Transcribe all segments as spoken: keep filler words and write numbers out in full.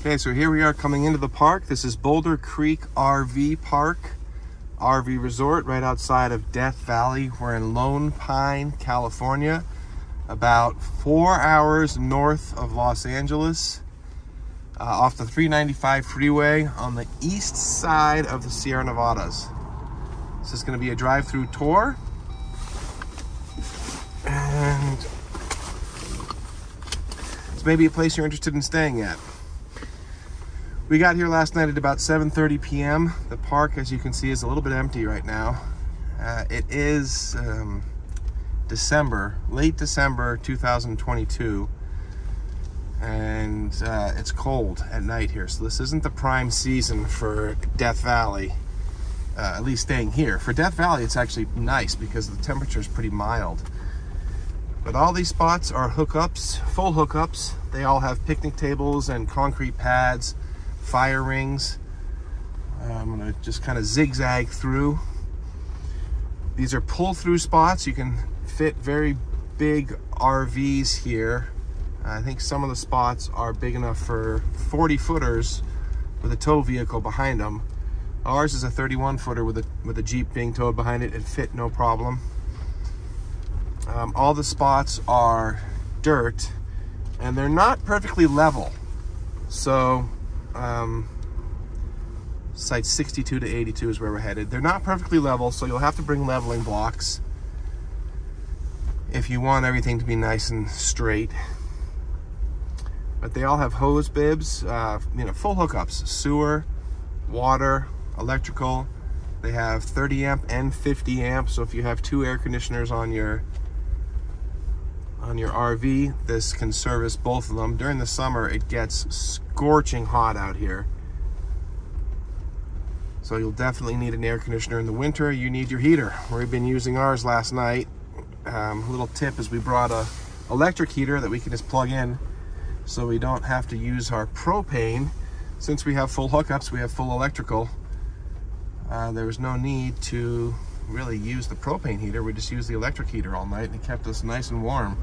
Okay, so here we are coming into the park. This is Boulder Creek R V Park, R V Resort, right outside of Death Valley. We're in Lone Pine, California, about four hours north of Los Angeles, uh, off the three ninety-five freeway on the east side of the Sierra Nevadas. This is going to be a drive-through tour. And it's maybe a place you're interested in staying at. We got here last night at about seven thirty p m The park, as you can see, is a little bit empty right now. Uh, it is um, December, late December two thousand twenty-two, and uh, it's cold at night here. So this isn't the prime season for Death Valley, uh, at least staying here. For Death Valley, it's actually nice because the temperature is pretty mild. But all these spots are hookups, full hookups. They all have picnic tables and concrete pads, fire rings. Uh, I'm gonna just kind of zigzag through. These are pull-through spots. You can fit very big R Vs here. I think some of the spots are big enough for forty footers with a tow vehicle behind them. Ours is a thirty-one footer with a with a Jeep being towed behind it. It fit no problem. Um, all the spots are dirt, and they're not perfectly level. So Um, site sixty-two to eighty-two is where we're headed. They're not perfectly level, so you'll have to bring leveling blocks if you want everything to be nice and straight. But they all have hose bibs, uh, you know, full hookups, sewer, water, electrical. They have thirty amp and fifty amp, so if you have two air conditioners on your on your R V, this can service both of them. During the summer, it gets scorching hot out here, so you'll definitely need an air conditioner. In the winter, you need your heater. We've been using ours last night. Um, a little tip is we brought a electric heater that we can just plug in, so we don't have to use our propane. Since we have full hookups, we have full electrical. Uh, there was no need to really use the propane heater. We just used the electric heater all night, and it kept us nice and warm.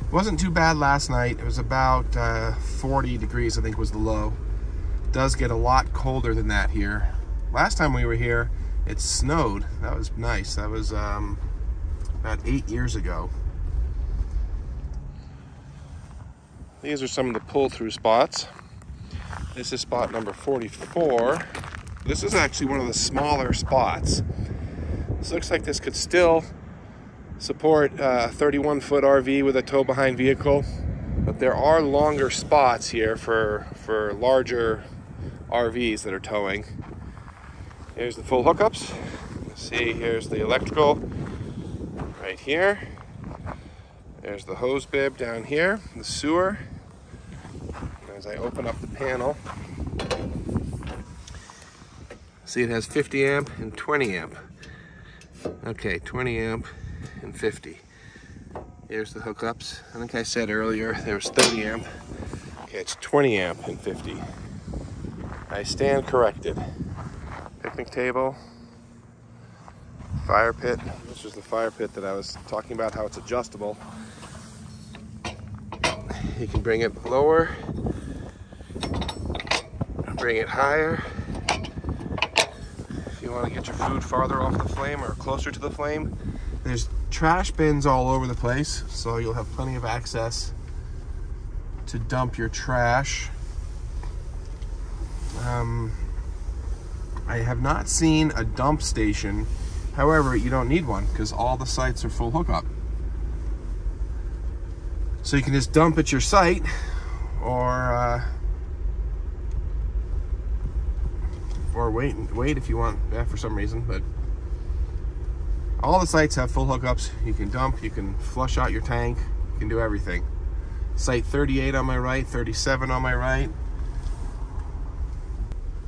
It wasn't too bad last night. It was about uh, forty degrees, I think, was the low. It does get a lot colder than that here. Last time we were here, it snowed. That was nice. That was um, about eight years ago. These are some of the pull-through spots. This is spot number forty-four. This is actually one of the smaller spots. This looks like this could still support a thirty-one foot R V with a tow behind vehicle, but there are longer spots here for, for larger R Vs that are towing. Here's the full hookups. See, here's the electrical right here. There's the hose bib down here, the sewer. As I open up the panel, see it has fifty amp and twenty amp. Okay, twenty amp and fifty. Here's the hookups. I think I said earlier there was thirty amp. Okay, it's twenty amp and fifty. I stand corrected. Picnic table, fire pit. This is the fire pit that I was talking about, how it's adjustable. You can bring it lower, bring it higher. You want to get your food farther off the flame or closer to the flame. There's trash bins all over the place, so you'll have plenty of access to dump your trash. Um, I have not seen a dump station. However, you don't need one because all the sites are full hookup. So you can just dump at your site, or uh, or wait wait if you want that for some reason, but all the sites have full hookups. You can dump, you can flush out your tank, you can do everything. Site thirty-eight on my right, thirty-seven on my right.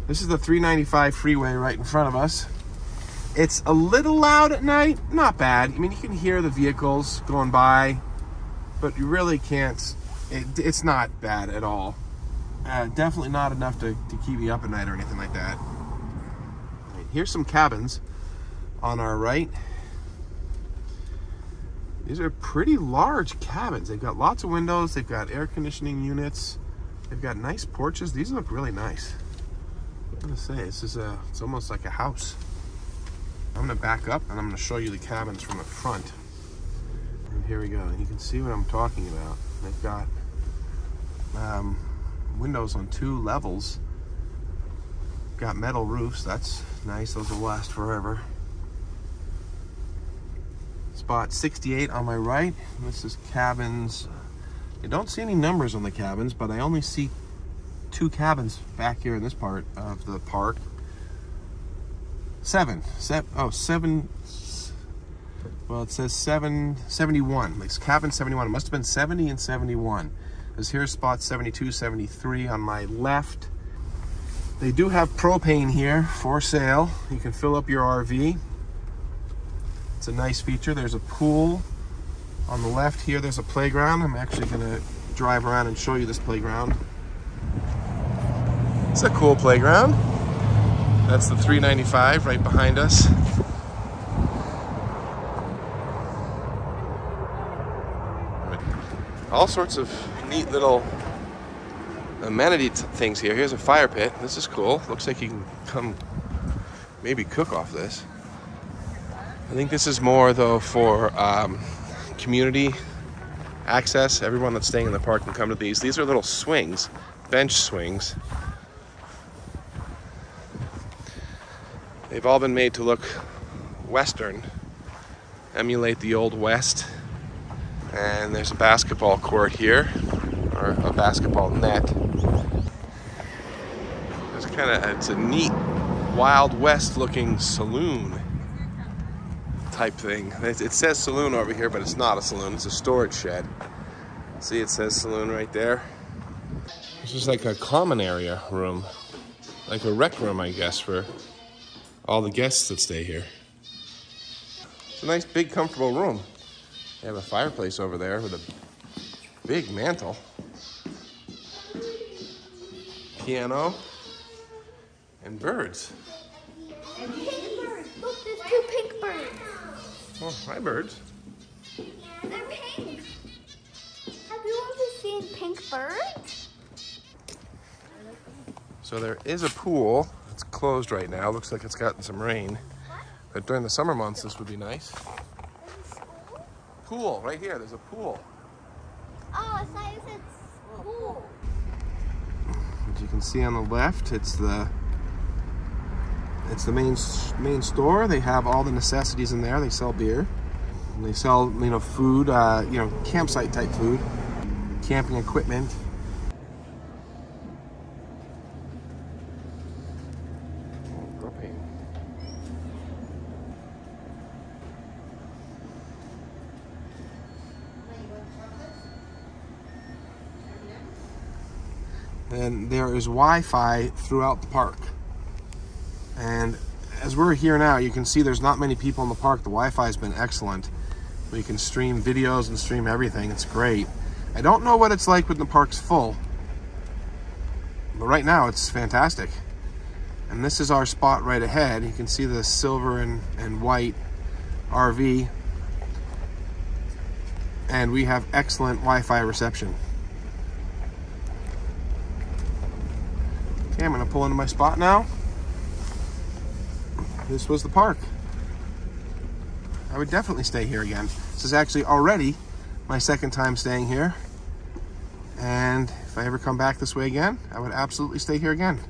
This is the three ninety-five freeway right in front of us. It's a little loud at night, not bad. I mean, you can hear the vehicles going by, but you really can't, it, it's not bad at all. Uh, definitely not enough to, to keep you up at night or anything like that. Here's some cabins on our right. These are pretty large cabins. They've got lots of windows. They've got air conditioning units. They've got nice porches. These look really nice. I'm gonna say this is a, it's almost like a house. I'm gonna back up and I'm gonna show you the cabins from the front. And here we go. And you can see what I'm talking about. They've got um, windows on two levels. Got metal roofs. That's nice. Those will last forever. Spot sixty-eight on my right. This is cabins. I don't see any numbers on the cabins, but I only see two cabins back here in this part of the park. Seven. Seven. Oh, seven. Well, it says seven, seventy-one. It's cabin seventy-one. It must have been seventy and seventy-one. Because here's spot seventy-two, seventy-three on my left. They do have propane here for sale. You can fill up your R V. It's a nice feature. There's a pool on the left here. There's a playground. I'm actually gonna drive around and show you this playground. It's a cool playground. That's the three ninety-five right behind us. All sorts of neat little amenity things here. Here's a fire pit. This is cool. Looks like you can come maybe cook off this. I think this is more though for um, community access. Everyone that's staying in the park can come to these. These are little swings, bench swings. They've all been made to look Western, emulate the Old West. And there's a basketball court here, or a basketball net. It's kind of, it's a neat Wild West looking saloon type thing. It says saloon over here, but it's not a saloon, it's a storage shed. See, it says saloon right there. It's just like a common area room, like a rec room, I guess, for all the guests that stay here. It's a nice, big, comfortable room. They have a fireplace over there with a big mantle. Piano and birds. Oh, hi birds. Yeah, they're pink. Have you ever seen pink birds? So there is a pool. It's closed right now. Looks like it's gotten some rain. But during the summer months, this would be nice. Pool, right here. There's a pool. Oh, so I said school. As you can see on the left, it's the It's the main main store. They have all the necessities in there. They sell beer. And they sell, you know, food, uh, you know, campsite type food, camping equipment. Oh, propane. Then there is Wi-Fi throughout the park. And as we're here now, you can see there's not many people in the park. The Wi-Fi has been excellent. We can stream videos and stream everything. It's great. I don't know what it's like when the park's full, but right now it's fantastic. And this is our spot right ahead. You can see the silver and, and white R V. And we have excellent Wi-Fi reception. Okay, I'm gonna pull into my spot now. This was the park. I would definitely stay here again. This is actually already my second time staying here. And if I ever come back this way again, I would absolutely stay here again.